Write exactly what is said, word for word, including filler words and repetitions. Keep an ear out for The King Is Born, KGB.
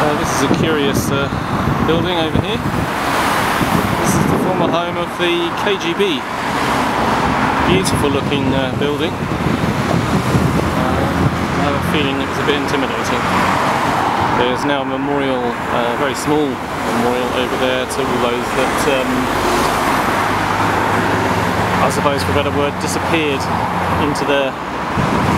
Uh, this is a curious uh, building over here. This is the former home of the K G B. Beautiful looking uh, building. Uh, I have a feeling it was a bit intimidating. There's now a memorial, uh, very small memorial over there to all those that, um, I suppose for a better word, disappeared into their